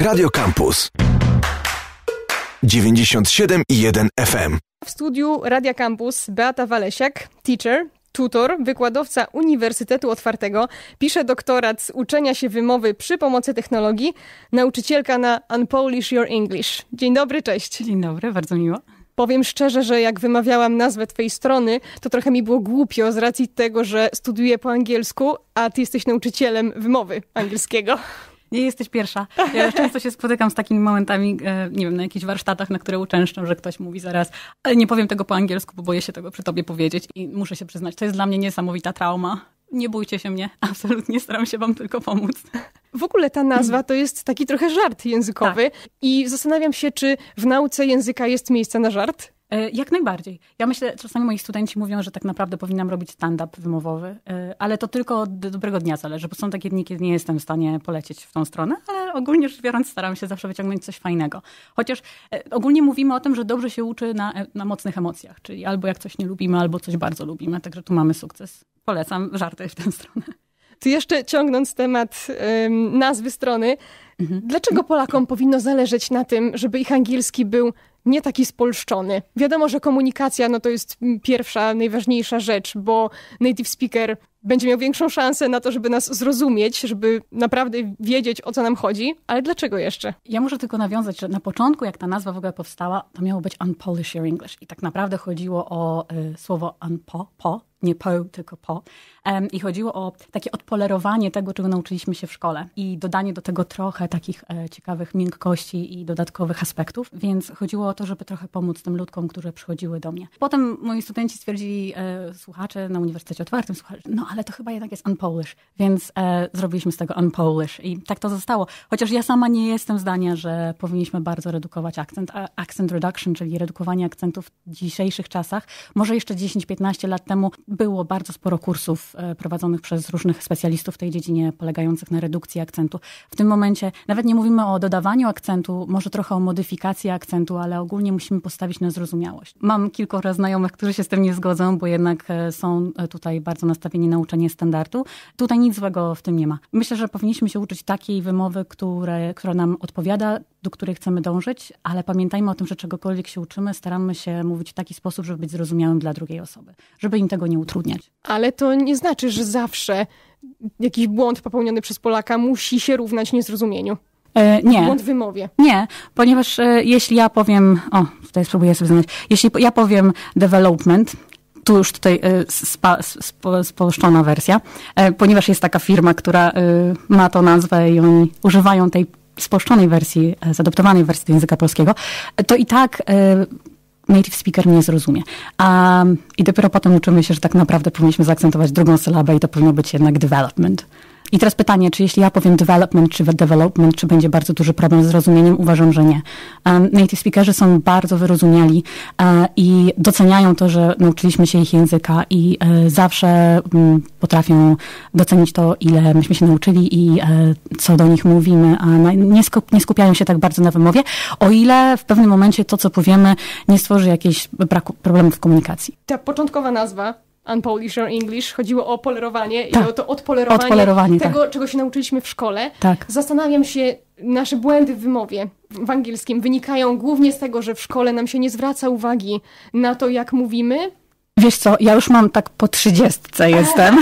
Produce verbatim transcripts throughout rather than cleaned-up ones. Radio Kampus dziewięćdziesiąt siedem i jeden F M. W studiu Radia Kampus Beata Walesiak, teacher, tutor, wykładowca Uniwersytetu Otwartego, pisze doktorat z uczenia się wymowy przy pomocy technologii, nauczycielka na Unpolish Your English. Dzień dobry, cześć. Dzień dobry, bardzo miło. Powiem szczerze, że jak wymawiałam nazwę twojej strony, to trochę mi było głupio z racji tego, że studiuję po angielsku, a ty jesteś nauczycielem wymowy angielskiego. Nie jesteś pierwsza. Ja często się spotykam z takimi momentami, nie wiem, na jakichś warsztatach, na które uczęszczam, że ktoś mówi zaraz, ale nie powiem tego po angielsku, bo boję się tego przy tobie powiedzieć i muszę się przyznać, to jest dla mnie niesamowita trauma. Nie bójcie się mnie, absolutnie staram się wam tylko pomóc. W ogóle ta nazwa to jest taki trochę żart językowy, tak. I zastanawiam się, czy w nauce języka jest miejsce na żart? Jak najbardziej. Ja myślę, czasami moi studenci mówią, że tak naprawdę powinnam robić stand-up wymowowy, ale to tylko od dobrego dnia zależy, bo są takie dni, kiedy nie jestem w stanie polecieć w tą stronę, ale ogólnie rzecz biorąc staram się zawsze wyciągnąć coś fajnego. Chociaż ogólnie mówimy o tym, że dobrze się uczy na, na mocnych emocjach, czyli albo jak coś nie lubimy, albo coś bardzo lubimy, także tu mamy sukces. Polecam żarty w tę stronę. To jeszcze ciągnąc temat ym, nazwy strony, mhm. dlaczego Polakom powinno zależeć na tym, żeby ich angielski był nie taki spolszczony? Wiadomo, że komunikacja no to jest pierwsza, najważniejsza rzecz, bo native speaker będzie miał większą szansę na to, żeby nas zrozumieć, żeby naprawdę wiedzieć, o co nam chodzi, ale dlaczego jeszcze? Ja muszę tylko nawiązać, że na początku, jak ta nazwa w ogóle powstała, to miało być Unpolish Your English i tak naprawdę chodziło o y, słowo unpo, po, nie po, tylko po. Um, I chodziło o takie odpolerowanie tego, czego nauczyliśmy się w szkole i dodanie do tego trochę takich e, ciekawych miękkości i dodatkowych aspektów, więc chodziło o to, żeby trochę pomóc tym ludkom, które przychodziły do mnie. Potem moi studenci stwierdzili, e, słuchacze na Uniwersytecie Otwartym, słuchacze, no ale to chyba jednak jest unpolish, więc e, zrobiliśmy z tego unpolish i tak to zostało. Chociaż ja sama nie jestem zdania, że powinniśmy bardzo redukować akcent. A accent reduction, czyli redukowanie akcentów w dzisiejszych czasach, może jeszcze dziesięć piętnaście lat temu było bardzo sporo kursów prowadzonych przez różnych specjalistów w tej dziedzinie, polegających na redukcji akcentu. W tym momencie nawet nie mówimy o dodawaniu akcentu, może trochę o modyfikacji akcentu, ale ogólnie musimy postawić na zrozumiałość. Mam kilkoro znajomych, którzy się z tym nie zgodzą, bo jednak są tutaj bardzo nastawieni na uczenie standardu. Tutaj nic złego w tym nie ma. Myślę, że powinniśmy się uczyć takiej wymowy, które, która nam odpowiada, do której chcemy dążyć, ale pamiętajmy o tym, że czegokolwiek się uczymy, staramy się mówić w taki sposób, żeby być zrozumiałym dla drugiej osoby, żeby im tego nie utrudniać. Ale to nie znaczy, że zawsze jakiś błąd popełniony przez Polaka musi się równać niezrozumieniu. E, nie. Błąd w wymowie. Nie, ponieważ e, jeśli ja powiem, o, tutaj spróbuję sobie znaleźć, jeśli ja powiem development, tu już tutaj spa, spo, spolszczona wersja, e, ponieważ jest taka firma, która e, ma tą nazwę i oni używają tej spolszczonej wersji, zadoptowanej wersji do języka polskiego, to i tak e, native speaker nie zrozumie. A, I dopiero potem uczymy się, że tak naprawdę powinniśmy zaakcentować drugą sylabę i to powinno być jednak development. I teraz pytanie, czy jeśli ja powiem development, czy development, czy będzie bardzo duży problem z zrozumieniem? Uważam, że nie. Um, native speakerzy są bardzo wyrozumiali uh, i doceniają to, że nauczyliśmy się ich języka i uh, zawsze um, potrafią docenić to, ile myśmy się nauczyli i uh, co do nich mówimy, a na, nie, skup, nie skupiają się tak bardzo na wymowie, o ile w pewnym momencie to, co powiemy, nie stworzy jakichś braku, problemów w komunikacji. Ta początkowa nazwa Unpolish Your English, chodziło o polerowanie tak. i o to odpolerowanie, odpolerowanie tego, tak. czego się nauczyliśmy w szkole. Tak. Zastanawiam się, nasze błędy w wymowie w angielskim wynikają głównie z tego, że w szkole nam się nie zwraca uwagi na to, jak mówimy. Wiesz co, ja już mam tak po trzydziestce jestem,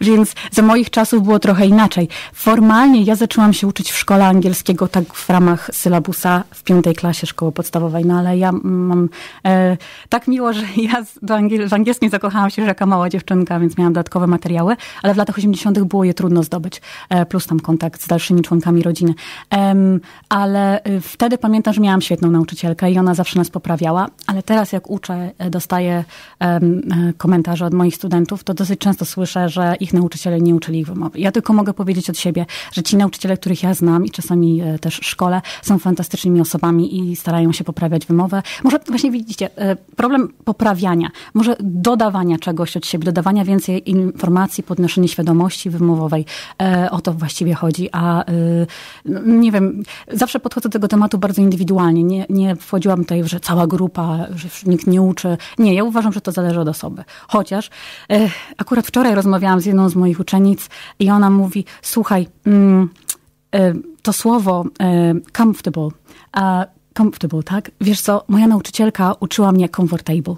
więc za moich czasów było trochę inaczej. Formalnie ja zaczęłam się uczyć w szkole angielskiego tak w ramach sylabusa w piątej klasie szkoły podstawowej, no ale ja mam e, tak miło, że ja do angiel- w angielskim zakochałam się już jako mała dziewczynka, więc miałam dodatkowe materiały, ale w latach osiemdziesiątych było je trudno zdobyć, e, plus tam kontakt z dalszymi członkami rodziny. E, ale wtedy pamiętam, że miałam świetną nauczycielkę i ona zawsze nas poprawiała, ale teraz jak uczę, dostaję komentarze od moich studentów, to dosyć często słyszę, że ich nauczyciele nie uczyli ich wymowy. Ja tylko mogę powiedzieć od siebie, że ci nauczyciele, których ja znam i czasami też szkole, są fantastycznymi osobami i starają się poprawiać wymowę. Może właśnie widzicie, problem poprawiania, może dodawania czegoś od siebie, dodawania więcej informacji, podnoszenie świadomości wymowowej. O to właściwie chodzi, a nie wiem, zawsze podchodzę do tego tematu bardzo indywidualnie. Nie, nie wchodziłam tutaj, że cała grupa, że nikt nie uczy. Nie, ja uważam, że to zależy od osoby. Chociaż e, akurat wczoraj rozmawiałam z jedną z moich uczennic i ona mówi, słuchaj, mm, e, to słowo e, comfortable, a comfortable, tak? Wiesz co, moja nauczycielka uczyła mnie comfortable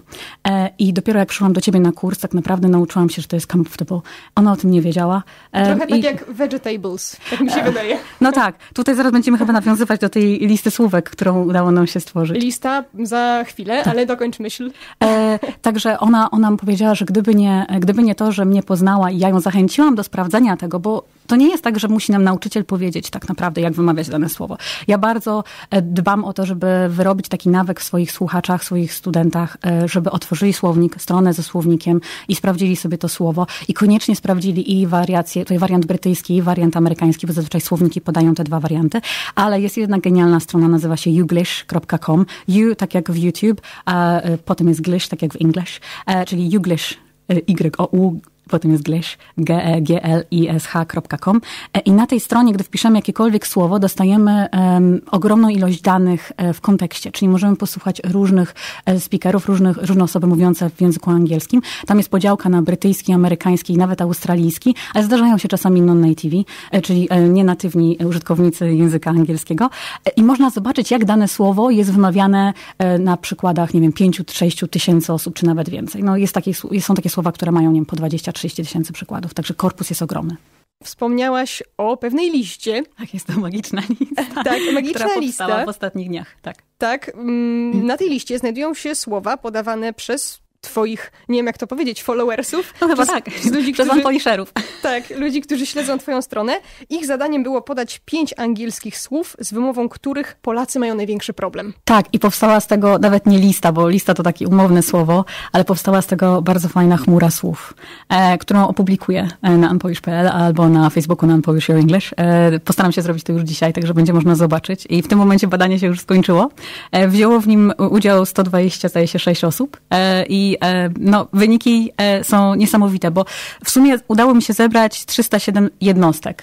e, i dopiero jak przyszłam do ciebie na kurs, tak naprawdę nauczyłam się, że to jest comfortable. Ona o tym nie wiedziała. E, Trochę tak i... jak vegetables, tak mi się e, wydaje. No tak, tutaj zaraz będziemy chyba nawiązywać do tej listy słówek, którą udało nam się stworzyć. Lista za chwilę, tak. Ale dokończ myśl. E, także ona, ona mi powiedziała, że gdyby nie, gdyby nie to, że mnie poznała i ja ją zachęciłam do sprawdzenia tego, bo to nie jest tak, że musi nam nauczyciel powiedzieć tak naprawdę, jak wymawiać dane słowo. Ja bardzo dbam o to, żeby wyrobić taki nawyk w swoich słuchaczach, swoich studentach, żeby otworzyli słownik, stronę ze słownikiem i sprawdzili sobie to słowo i koniecznie sprawdzili i wariacje, tutaj wariant brytyjski i wariant amerykański, bo zazwyczaj słowniki podają te dwa warianty, ale jest jedna genialna strona, nazywa się you glish kropka com. You, tak jak w YouTube, a potem jest glish, tak jak w English, czyli youglish, Y O U, potem jest glish, g e g l i s h kropka com. I na tej stronie, gdy wpiszemy jakiekolwiek słowo, dostajemy um, ogromną ilość danych w kontekście, czyli możemy posłuchać różnych speakerów, różnych, różne osoby mówiące w języku angielskim. Tam jest podziałka na brytyjski, amerykański i nawet australijski, ale zdarzają się czasami non-nativi, czyli nienatywni użytkownicy języka angielskiego. I można zobaczyć, jak dane słowo jest wymawiane na przykładach, nie wiem, pięciu, sześciu tysięcy osób, czy nawet więcej. No, jest takie, są takie słowa, które mają, nie wiem, po dwadzieścia trzydzieści tysięcy przykładów, także korpus jest ogromny. Wspomniałaś o pewnej liście. Tak, jest to magiczna lista. Tak, magiczna lista. W ostatnich dniach, tak. Tak, mm, na tej liście znajdują się słowa podawane przez twoich, nie wiem jak to powiedzieć, followersów. No chyba przez, tak, przez, ludzi, przez którzy, unpolisherów. Tak, ludzi, którzy śledzą twoją stronę. Ich zadaniem było podać pięć angielskich słów, z wymową których Polacy mają największy problem. Tak, i powstała z tego nawet nie lista, bo lista to takie umowne słowo, ale powstała z tego bardzo fajna chmura słów, e, którą opublikuję na unpolish kropka p l albo na Facebooku na Unpolish Your English. E, postaram się zrobić to już dzisiaj, także będzie można zobaczyć. I w tym momencie badanie się już skończyło. E, wzięło w nim udział sto dwadzieścia, zdaje się, sześć osób e, i no, wyniki są niesamowite, bo w sumie udało mi się zebrać trzysta siedem jednostek.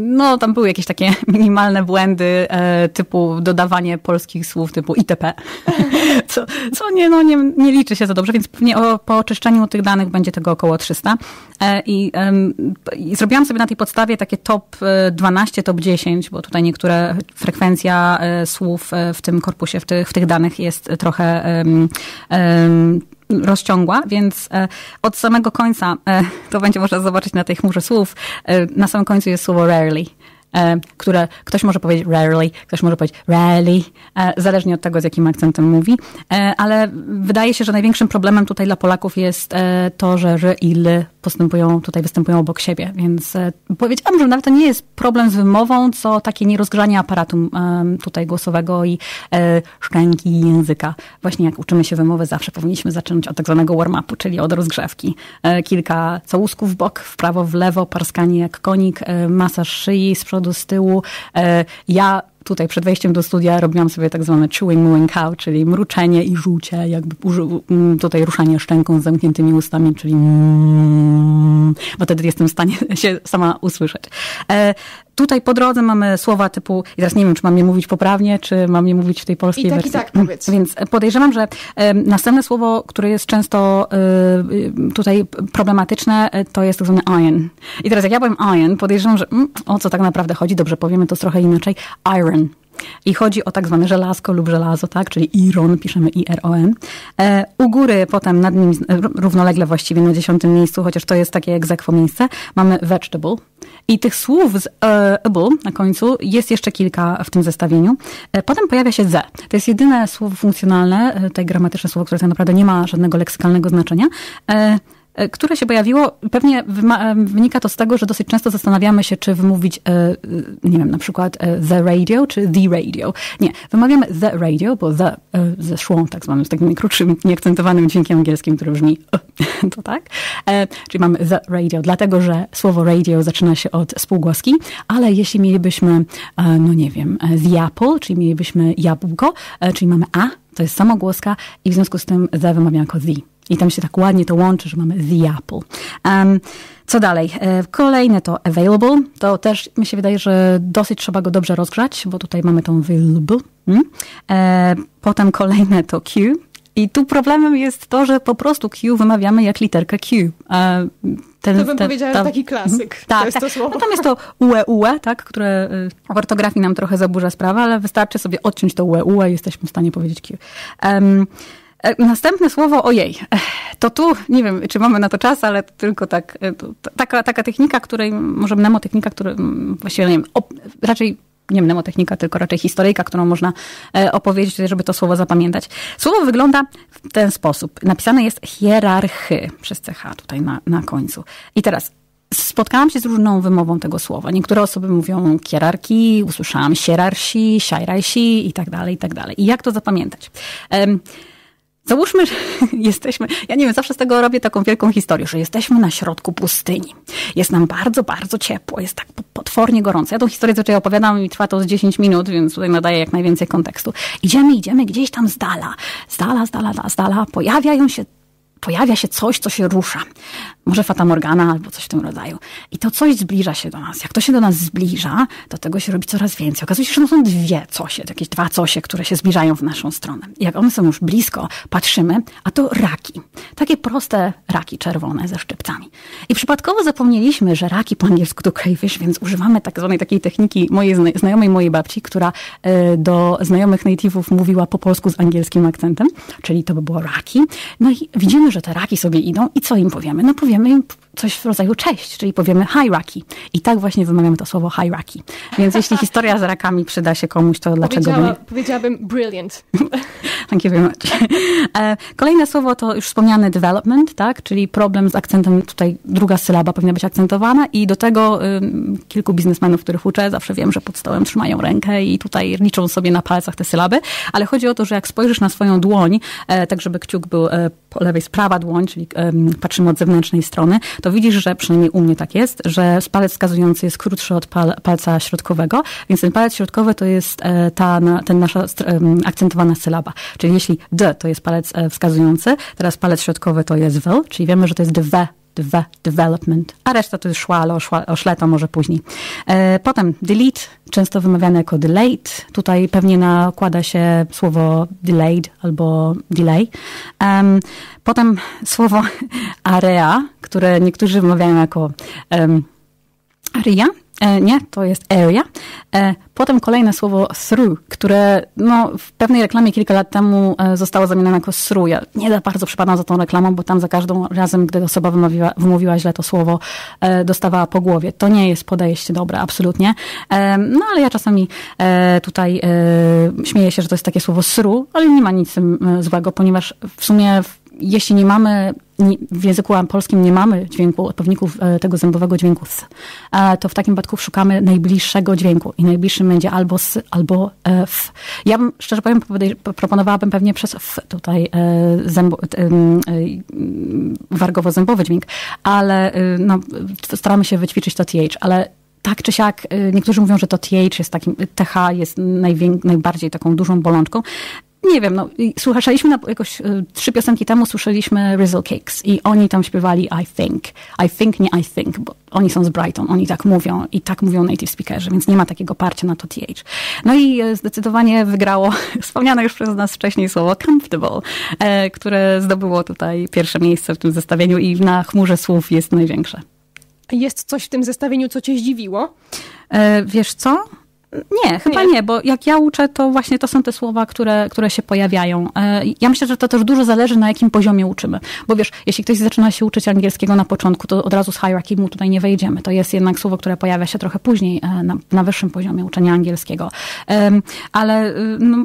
No, tam były jakieś takie minimalne błędy typu dodawanie polskich słów typu itp. Co, co nie, no, nie, nie liczy się za dobrze, więc pewnie o, po oczyszczeniu tych danych będzie tego około trzysta. I, i zrobiłam sobie na tej podstawie takie top dwanaście, top dziesięć, bo tutaj niektóre frekwencja słów w tym korpusie, w tych, w tych danych jest trochę um, um, rozciągła, więc e, od samego końca, e, to będzie można zobaczyć na tej chmurze słów, e, na samym końcu jest słowo rarely, e, które ktoś może powiedzieć rarely, ktoś może powiedzieć rarely, e, zależnie od tego, z jakim akcentem mówi, e, ale wydaje się, że największym problemem tutaj dla Polaków jest e, to, że r i l postępują, tutaj występują obok siebie, więc e, powiedziałam, że nawet to nie jest problem z wymową, co takie nierozgrzanie aparatu e, tutaj głosowego i e, szklanki języka. Właśnie jak uczymy się wymowy, zawsze powinniśmy zacząć od tak zwanego warm-upu, czyli od rozgrzewki. E, kilka całusków w bok, w prawo, w lewo, parskanie jak konik, e, masaż szyi z przodu, z tyłu. E, ja tutaj przed wejściem do studia robiłam sobie tak zwane chewing, mooing cow, czyli mruczenie i żucie, jakby tutaj ruszanie szczęką z zamkniętymi ustami, czyli mmm, bo wtedy jestem w stanie się sama usłyszeć. E, tutaj po drodze mamy słowa typu, i teraz nie wiem, czy mam je mówić poprawnie, czy mam je mówić w tej polskiej I tak, wersji. I tak, powiedz. Więc podejrzewam, że e, następne słowo, które jest często e, tutaj problematyczne, e, to jest tak zwane iron. I teraz jak ja powiem iron, podejrzewam, że mm, o co tak naprawdę chodzi, dobrze powiemy to trochę inaczej, iron. I chodzi o tak zwane żelazko lub żelazo, tak? Czyli iron, piszemy i er o en. E, u góry, potem nad nim, równolegle właściwie na dziesiątym miejscu, chociaż to jest takie ex aequo miejsce, mamy vegetable. I tych słów z e, able na końcu jest jeszcze kilka w tym zestawieniu. E, potem pojawia się ze. To jest jedyne słowo funkcjonalne, e, tutaj gramatyczne słowo, które tak naprawdę nie ma żadnego leksykalnego znaczenia. E, które się pojawiło, pewnie wynika to z tego, że dosyć często zastanawiamy się, czy wymówić, nie wiem, na przykład the radio, czy the radio. Nie, wymawiamy the radio, bo the ze szło, tak zwanym, z takim krótszym, nieakcentowanym dźwiękiem angielskim, który brzmi to tak. Czyli mamy the radio, dlatego, że słowo radio zaczyna się od spółgłoski, ale jeśli mielibyśmy, no nie wiem, the apple, czyli mielibyśmy jabłko, czyli mamy a, to jest samogłoska i w związku z tym the wymawiamy jako the. I tam się tak ładnie to łączy, że mamy the apple. Um, co dalej? Kolejne to available. To też mi się wydaje, że dosyć trzeba go dobrze rozgrzać, bo tutaj mamy tą available. Hmm? E, potem kolejne to Q. I tu problemem jest to, że po prostu Q wymawiamy jak literkę Q. A ten, to bym ten, powiedziała, ta, taki klasyk. Ta, to jest ta, to słowo. Natomiast to ue, ue, tak, które w ortografii nam trochę zaburza sprawę, ale wystarczy sobie odciąć to ue, ue i jesteśmy w stanie powiedzieć Q. Um, Następne słowo, ojej, to tu, nie wiem, czy mamy na to czas, ale tylko tak, taka, taka technika, której, może mnemotechnika, której, właściwie, nie wiem, op, raczej, nie wiem, mnemotechnika, tylko raczej historyjka, którą można opowiedzieć, żeby to słowo zapamiętać. Słowo wygląda w ten sposób. Napisane jest hierarchy, przez C H tutaj na, na końcu. I teraz spotkałam się z różną wymową tego słowa. Niektóre osoby mówią hierarchii, usłyszałam sierarsi, siarajsi i tak dalej, i tak dalej. I jak to zapamiętać? Um, Załóżmy, że jesteśmy, ja nie wiem, zawsze z tego robię taką wielką historię, że jesteśmy na środku pustyni. Jest nam bardzo, bardzo ciepło, jest tak potwornie gorąco. Ja tą historię zazwyczaj opowiadam i trwa to z dziesięć minut, więc tutaj nadaję jak najwięcej kontekstu. Idziemy, idziemy gdzieś tam z dala, z dala, z dala, z dala, pojawiają się Pojawia się coś, co się rusza. Może Fata Morgana albo coś w tym rodzaju. I to coś zbliża się do nas. Jak to się do nas zbliża, to tego się robi coraz więcej. Okazuje się, że to są dwie cosie, jakieś dwa cosie, które się zbliżają w naszą stronę. I jak one są już blisko, patrzymy, a to raki. Takie proste raki czerwone ze szczypcami. I przypadkowo zapomnieliśmy, że raki po angielsku to crayfish, więc używamy tak zwanej takiej techniki mojej zna znajomej mojej babci, która y, do znajomych native'ów mówiła po polsku z angielskim akcentem, czyli to by było raki. No i widzimy, że te raki sobie idą i co im powiemy? No powiemy im coś w rodzaju cześć, czyli powiemy hi raki. I tak właśnie wymawiamy to słowo hi raki. Więc jeśli historia z rakami przyda się komuś, to dlaczego nie? Powiedziałabym brilliant. Thank you very much. Kolejne słowo to już wspomniane development, tak? Czyli problem z akcentem, tutaj druga sylaba powinna być akcentowana i do tego ym, kilku biznesmenów, których uczę, zawsze wiem, że pod stołem trzymają rękę i tutaj liczą sobie na palcach te sylaby, ale chodzi o to, że jak spojrzysz na swoją dłoń, e, tak żeby kciuk był e, po lewej z prawa dłoń, czyli e, patrzymy od zewnętrznej strony, to widzisz, że przynajmniej u mnie tak jest, że palec wskazujący jest krótszy od pal palca środkowego, więc ten palec środkowy to jest e, ta na, ten nasza e, akcentowana sylaba. Czyli jeśli D to jest palec wskazujący, teraz palec środkowy to jest W, czyli wiemy, że to jest dwe, dwe, development, a reszta to jest szła, ale o szle to może później. E, potem delete, często wymawiane jako delayed, tutaj pewnie nakłada się słowo delayed albo delay. Um, potem słowo area, które niektórzy wymawiają jako um, area. E, nie, to jest area. E, potem kolejne słowo through, które no, w pewnej reklamie kilka lat temu e, zostało zamienione jako through. Ja nie za bardzo przypadam za tą reklamą, bo tam za każdym razem, gdy osoba wymówiła, wymówiła źle to słowo, e, dostawała po głowie. To nie jest podejście dobre, absolutnie. E, no ale ja czasami e, tutaj e, śmieję się, że to jest takie słowo through, ale nie ma nic złego, ponieważ w sumie jeśli nie mamy, w języku polskim nie mamy dźwięku, odpowiedników tego zębowego dźwięku s, to w takim przypadku szukamy najbliższego dźwięku i najbliższym będzie albo s, albo f. Ja bym, szczerze powiem, proponowałabym pewnie przez f tutaj zębo, wargowo-zębowy dźwięk, ale no, staramy się wyćwiczyć to th, ale tak czy siak, niektórzy mówią, że to th jest takim, th jest najbardziej taką dużą bolączką. Nie wiem, no, słuchaliśmy na, jakoś y, trzy piosenki temu, słyszeliśmy Rizzle Cakes i oni tam śpiewali I think. I think, nie I think, bo oni są z Brighton, oni tak mówią i tak mówią native speakerzy, więc nie ma takiego parcia na to th. No i y, zdecydowanie wygrało wspomniane już przez nas wcześniej słowo comfortable, y, które zdobyło tutaj pierwsze miejsce w tym zestawieniu i na chmurze słów jest największe. Jest coś w tym zestawieniu, co cię zdziwiło? Y, wiesz co? Nie, chyba nie. nie, bo jak ja uczę, to właśnie to są te słowa, które, które się pojawiają. Ja myślę, że to też dużo zależy, na jakim poziomie uczymy. Bo wiesz, jeśli ktoś zaczyna się uczyć angielskiego na początku, to od razu z hierarchy mu tutaj nie wejdziemy. To jest jednak słowo, które pojawia się trochę później na, na wyższym poziomie uczenia angielskiego. Ale no,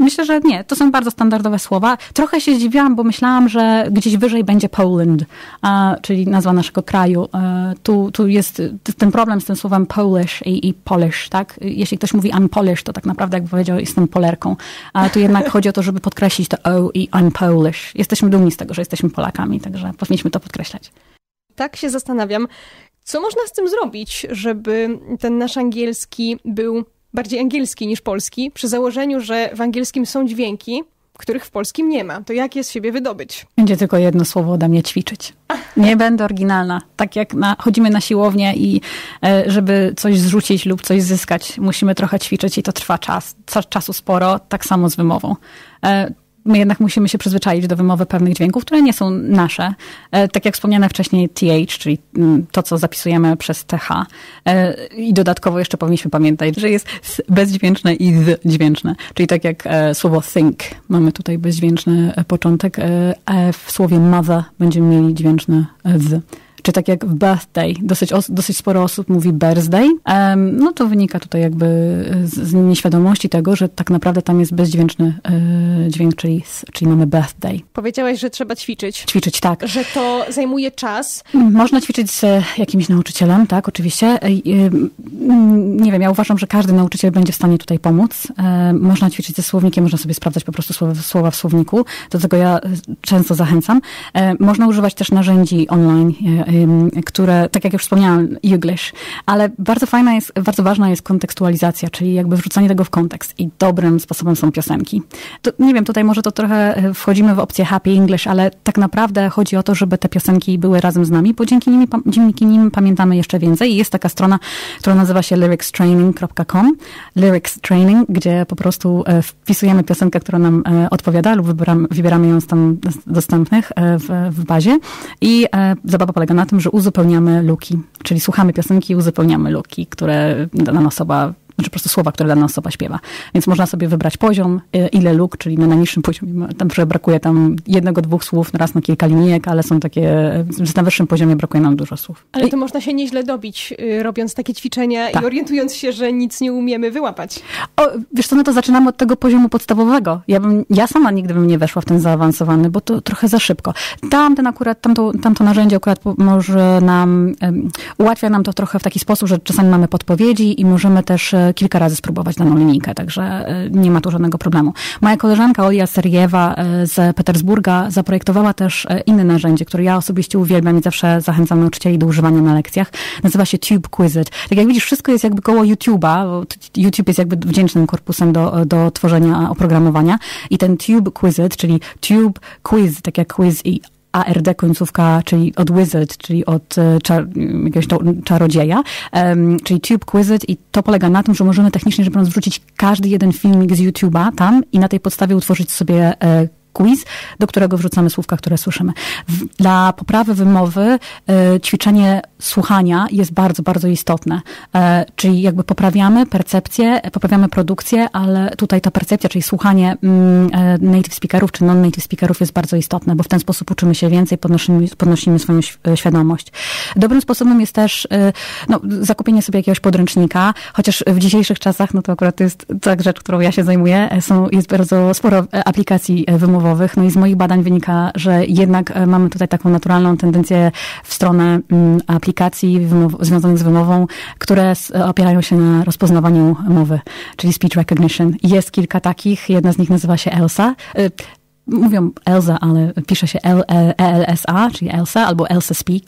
myślę, że nie. To są bardzo standardowe słowa. Trochę się zdziwiłam, bo myślałam, że gdzieś wyżej będzie Poland, a, czyli nazwa naszego kraju. A, tu, tu jest ten problem z tym słowem Polish i, i Polish, tak? Jeśli ktoś mówi Unpolish, to tak naprawdę jakby powiedział, jestem Polerką. A tu jednak chodzi o to, żeby podkreślić to O i Unpolish. Jesteśmy dumni z tego, że jesteśmy Polakami, także powinniśmy to podkreślać. Tak się zastanawiam, co można z tym zrobić, żeby ten nasz angielski był bardziej angielski niż polski, przy założeniu, że w angielskim są dźwięki, których w polskim nie ma. To jak je z siebie wydobyć? Będzie tylko jedno słowo ode mnie: ćwiczyć. Nie będę oryginalna. Tak jak na, chodzimy na siłownię i e, żeby coś zrzucić lub coś zyskać, musimy trochę ćwiczyć i to trwa czas, czasu sporo, tak samo z wymową. E, my jednak musimy się przyzwyczaić do wymowy pewnych dźwięków, które nie są nasze. Tak jak wspomniane wcześniej th, czyli to, co zapisujemy przez th. I dodatkowo jeszcze powinniśmy pamiętać, że jest bezdźwięczne i dźwięczne. Czyli tak jak słowo think, mamy tutaj bezdźwięczny początek, a w słowie mother będziemy mieli dźwięczny z. Czy tak jak w birthday, dosyć, dosyć sporo osób mówi birthday, no to wynika tutaj jakby z nieświadomości tego, że tak naprawdę tam jest bezdźwięczny dźwięk, czyli, czyli mamy birthday. Powiedziałaś, że trzeba ćwiczyć. Ćwiczyć, tak. Że to zajmuje czas. Można ćwiczyć z jakimś nauczycielem, tak, oczywiście. Nie wiem, ja uważam, że każdy nauczyciel będzie w stanie tutaj pomóc. Można ćwiczyć ze słownikiem, można sobie sprawdzać po prostu słowa, słowa w słowniku. Do tego ja często zachęcam. Można używać też narzędzi online, które, tak jak już wspomniałam, youglish, ale bardzo fajna jest, bardzo ważna jest kontekstualizacja, czyli jakby wrzucanie tego w kontekst i dobrym sposobem są piosenki. To, nie wiem, tutaj może to trochę wchodzimy w opcję happy English, ale tak naprawdę chodzi o to, żeby te piosenki były razem z nami, bo dzięki nim, dzięki nim pamiętamy jeszcze więcej. Jest taka strona, która nazywa się lyrics training kropka com, lyrics training, gdzie po prostu wpisujemy piosenkę, która nam odpowiada lub wybieramy, wybieramy ją z tam dostępnych w, w bazie i zabawa polega na tym, że uzupełniamy luki, czyli słuchamy piosenki i uzupełniamy luki, które dana osoba, znaczy po prostu słowa, które dana osoba śpiewa. Więc można sobie wybrać poziom, ile luk, czyli na najniższym poziomie, tam brakuje tam jednego, dwóch słów, raz na kilka linijek, ale są takie, że na wyższym poziomie brakuje nam dużo słów. Ale to I... można się nieźle dobić, robiąc takie ćwiczenia Ta. i orientując się, że nic nie umiemy wyłapać. O, wiesz co, no to zaczynamy od tego poziomu podstawowego. Ja, bym, ja sama nigdy bym nie weszła w ten zaawansowany, bo to trochę za szybko. Tamten akurat, tamto, tamto narzędzie akurat może nam, um, ułatwia nam to trochę w taki sposób, że czasami mamy podpowiedzi i możemy też kilka razy spróbować daną linijkę, także nie ma tu żadnego problemu. Moja koleżanka Olia Serjewa z Petersburga zaprojektowała też inne narzędzie, które ja osobiście uwielbiam i zawsze zachęcam nauczycieli do używania na lekcjach. Nazywa się Tube Quizlet. Tak jak widzisz, wszystko jest jakby koło YouTube'a, bo YouTube jest jakby wdzięcznym korpusem do, do tworzenia oprogramowania i ten Tube Quizlet, czyli Tube Quiz, tak jak quiz i A R D końcówka, czyli od wizard, czyli od czar, jakiegoś czarodzieja, um, czyli Tube Quizlet i to polega na tym, że możemy technicznie, żeby wrzucić każdy jeden filmik z YouTube'a tam i na tej podstawie utworzyć sobie e, quiz, do którego wrzucamy słówka, które słyszymy. Dla poprawy wymowy e, ćwiczenie słuchania jest bardzo, bardzo istotne. E, czyli jakby poprawiamy percepcję, poprawiamy produkcję, ale tutaj ta percepcja, czyli słuchanie mm, native speakerów czy non-native speakerów jest bardzo istotne, bo w ten sposób uczymy się więcej, podnosimy, podnosimy swoją świadomość. Dobrym sposobem jest też e, no, zakupienie sobie jakiegoś podręcznika, chociaż w dzisiejszych czasach, no to akurat jest tak rzecz, którą ja się zajmuję, są, jest bardzo sporo aplikacji wymowy. No i z moich badań wynika, że jednak mamy tutaj taką naturalną tendencję w stronę aplikacji związanych z wymową, które opierają się na rozpoznawaniu mowy, czyli speech recognition. Jest kilka takich, jedna z nich nazywa się ELSA. Mówią ELSA, ale pisze się E L S A, czyli ELSA albo ELSA Speak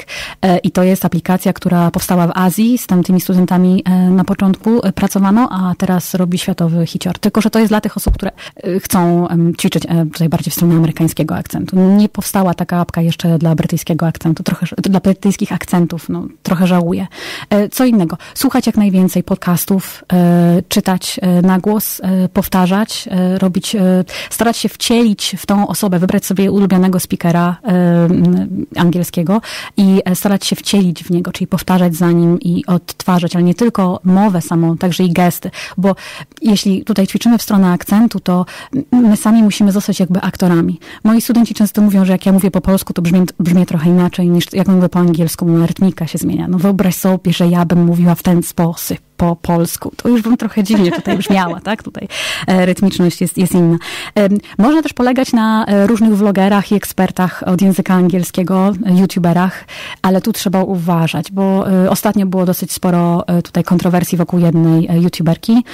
i to jest aplikacja, która powstała w Azji, z tamtymi studentami na początku pracowano, a teraz robi światowy hicior. Tylko, że to jest dla tych osób, które chcą ćwiczyć tutaj bardziej w stronę amerykańskiego akcentu. Nie powstała taka apka jeszcze dla brytyjskiego akcentu, trochę, dla brytyjskich akcentów, no trochę żałuję. Co innego? Słuchać jak najwięcej podcastów, czytać na głos, powtarzać, robić, starać się wcielić w tą osobę, wybrać sobie ulubionego speakera y, angielskiego i starać się wcielić w niego, czyli powtarzać za nim i odtwarzać, ale nie tylko mowę samą, także i gesty, bo jeśli tutaj ćwiczymy w stronę akcentu, to my sami musimy zostać jakby aktorami. Moi studenci często mówią, że jak ja mówię po polsku, to brzmię, brzmię trochę inaczej niż jak mówię po angielsku, moja rytmika się zmienia. No wyobraź sobie, że ja bym mówiła w ten sposób po polsku. To już bym trochę dziwnie tutaj brzmiała, tak? Tutaj rytmiczność jest, jest inna. Można też polegać na różnych vlogerach i ekspertach od języka angielskiego, youtuberach, ale tu trzeba uważać, bo ostatnio było dosyć sporo tutaj kontrowersji wokół jednej youtuberki,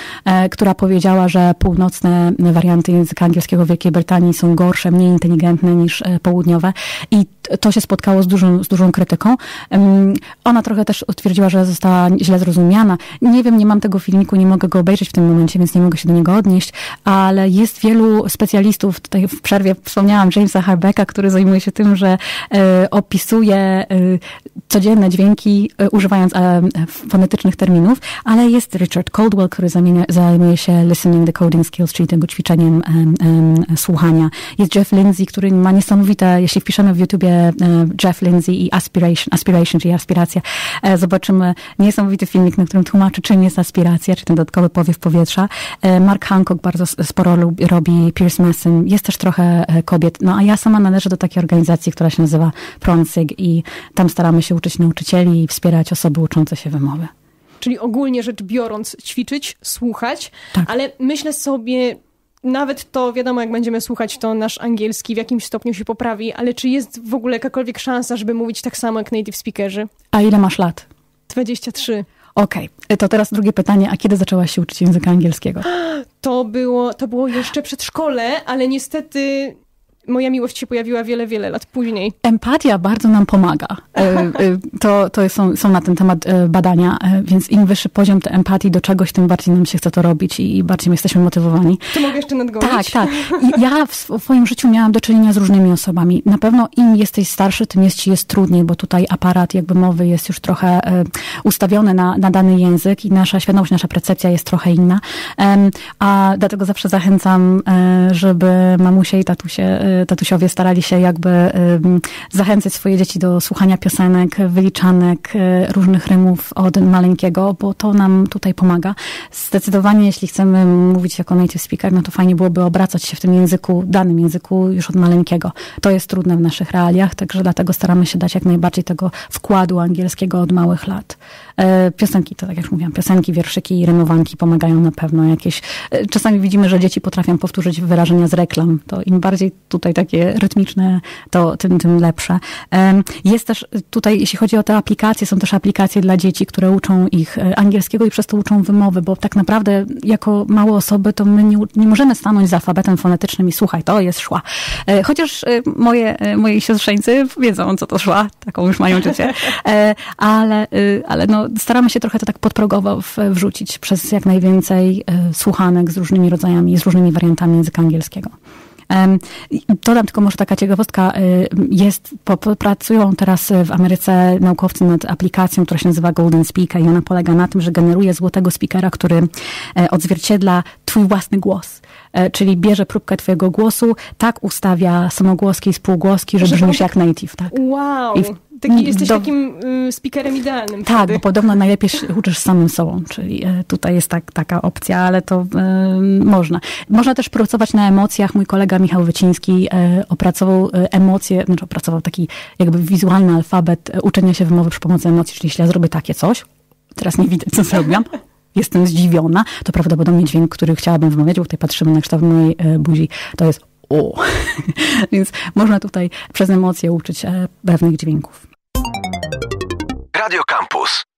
która powiedziała, że północne warianty języka angielskiego w Wielkiej Brytanii są gorsze, mniej inteligentne niż południowe i to się spotkało z dużą, z dużą krytyką. Ona trochę też twierdziła, że została źle zrozumiana. Nie wiem, nie mam tego filmiku, nie mogę go obejrzeć w tym momencie, więc nie mogę się do niego odnieść, ale jest wielu specjalistów tutaj w przerwie wspomniałam Jamesa Harbecka, który zajmuje się tym, że y, opisuje y, codzienne dźwięki, y, używając y, fonetycznych terminów, ale jest Richard Coldwell, który zamienia, zajmuje się listening, decoding skills, czyli tego ćwiczeniem y, y, słuchania. Jest Jeff Lindsay, który ma niesamowite, jeśli wpiszemy w YouTubie y, Jeff Lindsay i aspiration, aspiration, czyli aspiracja, y, zobaczymy niesamowity filmik, na którym tłumaczy, czym jest aspiracja, czy ten dodatkowy powiew powietrza. Y, Mark Hancock bardzo sporo lubi, robi, Pierce Mason, jest też trochę kobiet. No a ja sama należę do takiej organizacji, która się nazywa Pronsig i tam staramy się uczyć nauczycieli i wspierać osoby uczące się wymowy. Czyli ogólnie rzecz biorąc ćwiczyć, słuchać, tak. Ale myślę sobie, nawet to wiadomo, jak będziemy słuchać, to nasz angielski w jakimś stopniu się poprawi, ale czy jest w ogóle jakakolwiek szansa, żeby mówić tak samo jak native speakerzy? A ile masz lat? dwadzieścia trzy. Okej, okay. To teraz drugie pytanie, a kiedy zaczęłaś się uczyć języka angielskiego? To było, to było jeszcze przedszkole, ale niestety moja miłość się pojawiła wiele, wiele lat później. Empatia bardzo nam pomaga. To, to są, są na ten temat badania, więc im wyższy poziom tej empatii do czegoś, tym bardziej nam się chce to robić i bardziej jesteśmy motywowani. Czy mogę jeszcze nadgonić? Tak, tak. I ja w swoim życiu miałam do czynienia z różnymi osobami. Na pewno im jesteś starszy, tym jest ci jest trudniej, bo tutaj aparat jakby mowy jest już trochę ustawiony na, na dany język i nasza świadomość, nasza percepcja jest trochę inna. A dlatego zawsze zachęcam, żeby mamusie i tatusie tatusiowie starali się jakby zachęcać swoje dzieci do słuchania piosenek, wyliczanek, różnych rymów od maleńkiego, bo to nam tutaj pomaga. Zdecydowanie, jeśli chcemy mówić jako native speaker, no to fajnie byłoby obracać się w tym języku, danym języku już od maleńkiego. To jest trudne w naszych realiach, także dlatego staramy się dać jak najbardziej tego wkładu angielskiego od małych lat. Piosenki, to tak jak już mówiłam, piosenki, wierszyki i rymowanki pomagają na pewno jakieś. Czasami widzimy, że dzieci potrafią powtórzyć wyrażenia z reklam. To im bardziej tutaj takie rytmiczne, to tym, tym lepsze. Jest też tutaj, jeśli chodzi o te aplikacje, są też aplikacje dla dzieci, które uczą ich angielskiego i przez to uczą wymowy, bo tak naprawdę jako małe osoby to my nie, nie możemy stanąć za alfabetem fonetycznym i słuchaj, to jest szła. Chociaż moje, moi siostrzeńcy wiedzą, co to szła, taką już mają dziecię, ale, ale no, staramy się trochę to tak podprogowo wrzucić przez jak najwięcej słuchanek z różnymi rodzajami, z różnymi wariantami języka angielskiego. To tam tylko może taka ciekawostka jest, pracują teraz w Ameryce naukowcy nad aplikacją, która się nazywa Golden Speaker i ona polega na tym, że generuje złotego speakera, który odzwierciedla twój własny głos, czyli bierze próbkę twojego głosu, tak ustawia samogłoski i spółgłoski, że brzmisz jak native. Tak. Wow! Taki, jesteś Do... takim y, speakerem idealnym. Tak, wtedy. Bo podobno najlepiej się uczysz samym sobą, czyli y, tutaj jest tak, taka opcja, ale to y, można. Można też pracować na emocjach. Mój kolega Michał Wyciński y, opracował y, emocje, znaczy opracował taki jakby wizualny alfabet y, uczenia się wymowy przy pomocy emocji, czyli jeśli ja zrobię takie coś, teraz nie widzę, co zrobiłam, jestem zdziwiona, to prawdopodobnie dźwięk, który chciałabym wymawiać, bo tutaj patrzymy na kształt mojej y, buzi, to jest o. Więc można tutaj przez emocje uczyć pewnych dźwięków. Radio Kampus.